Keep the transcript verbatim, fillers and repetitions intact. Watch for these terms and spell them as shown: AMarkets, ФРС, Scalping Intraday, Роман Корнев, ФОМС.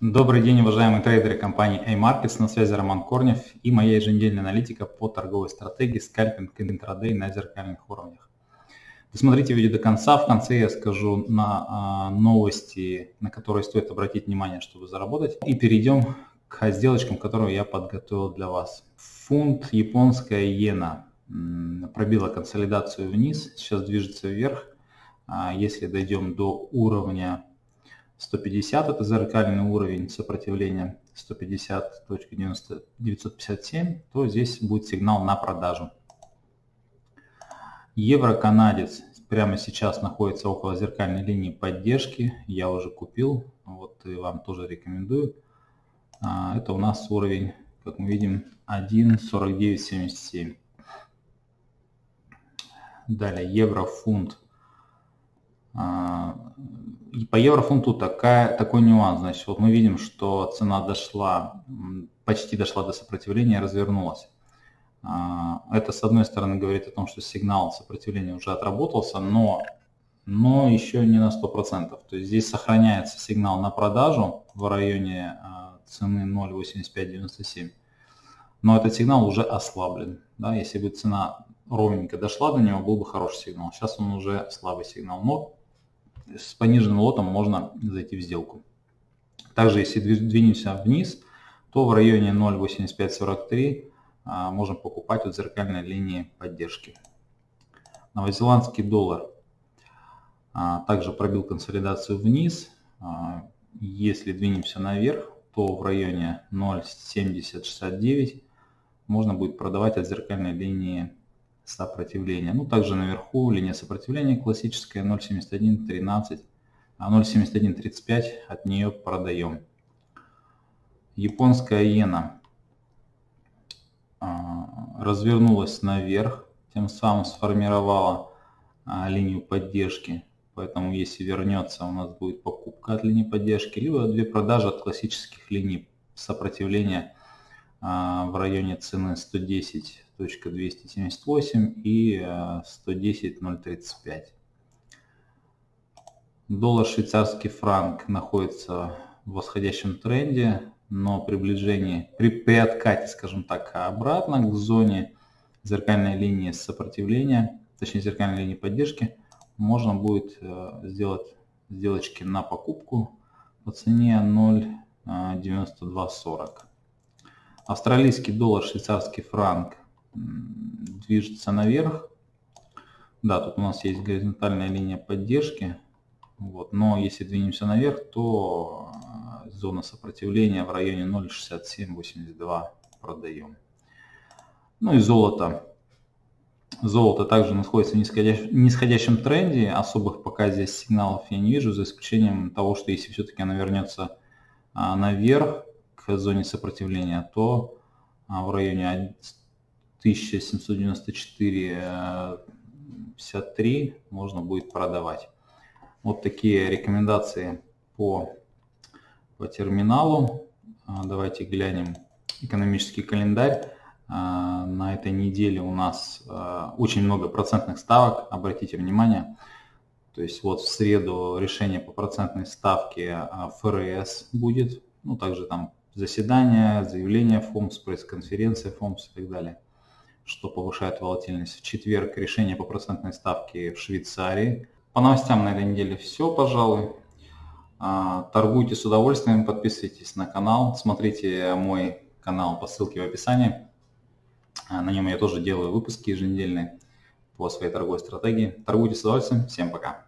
Добрый день, уважаемые трейдеры компании AMarkets. На связи Роман Корнев и моя еженедельная аналитика по торговой стратегии Scalping Intraday на зеркальных уровнях. Досмотрите видео до конца. В конце я скажу на новости, на которые стоит обратить внимание, чтобы заработать. И перейдем к сделочкам, которые я подготовил для вас. Фунт, японская иена пробила консолидацию вниз, сейчас движется вверх. Если дойдем до уровня сто пятьдесят, это зеркальный уровень сопротивления сто пятьдесят точка девятьсот пятьдесят семь, то здесь будет сигнал на продажу. Евро-канадец прямо сейчас находится около зеркальной линии поддержки. Я уже купил, вот и вам тоже рекомендую. Это у нас уровень, как мы видим, один сорок девять семьдесят семь. Далее евро-фунт. И по еврофунту такая, такой нюанс, значит, вот мы видим, что цена дошла, почти дошла до сопротивления, развернулась. Это, с одной стороны, говорит о том, что сигнал сопротивления уже отработался, но, но еще не на сто процентов. То есть здесь сохраняется сигнал на продажу в районе цены ноль восемьдесят пять девяносто семь, но этот сигнал уже ослаблен. Да? Если бы цена ровненько дошла до него, был бы хороший сигнал. Сейчас он уже слабый сигнал, но с пониженным лотом можно зайти в сделку. Также, если двинемся вниз, то в районе ноль восемьдесят пять сорок три а, можем покупать от зеркальной линии поддержки. Новозеландский доллар а, также пробил консолидацию вниз. А, если двинемся наверх, то в районе ноль семьдесят шестьдесят девять можно будет продавать от зеркальной линии сопротивления. Ну, также наверху линия сопротивления классическая ноль семьдесят один тринадцать, ноль семьдесят один тридцать пять, от нее продаем. Японская иена развернулась наверх, тем самым сформировала линию поддержки, поэтому если вернется, у нас будет покупка от линии поддержки, либо две продажи от классических линий сопротивления в районе цены сто десять двести семьдесят восемь и сто десять ноль тридцать пять. Доллар швейцарский франк находится в восходящем тренде, но приближение, при, при откате, скажем так, обратно к зоне зеркальной линии сопротивления, точнее зеркальной линии поддержки, можно будет сделать сделочки на покупку по цене ноль девяносто два сорок. Австралийский доллар, швейцарский франк движется наверх. Да, тут у нас есть горизонтальная линия поддержки. Вот, но если двинемся наверх, то зона сопротивления в районе ноль шестьдесят семь восемьдесят два продаем. Ну и золото. Золото также находится в нисходящем тренде. Особых пока здесь сигналов я не вижу, за исключением того, что если все-таки оно вернется наверх к зоне сопротивления, то в районе тысяча семьсот девяносто четыре пятьдесят три можно будет продавать. Вот такие рекомендации по, по терминалу. Давайте глянем экономический календарь. На этой неделе у нас очень много процентных ставок, обратите внимание. То есть вот в среду решение по процентной ставке ФРС будет. Ну, также там заседания, заявления ФОМС, пресс-конференция ФОМС и так далее, что повышает волатильность. В четверг решение по процентной ставке в Швейцарии. По новостям на этой неделе все, пожалуй. Торгуйте с удовольствием, подписывайтесь на канал, смотрите мой канал по ссылке в описании. На нем я тоже делаю выпуски еженедельные по своей торговой стратегии. Торгуйте с удовольствием, всем пока!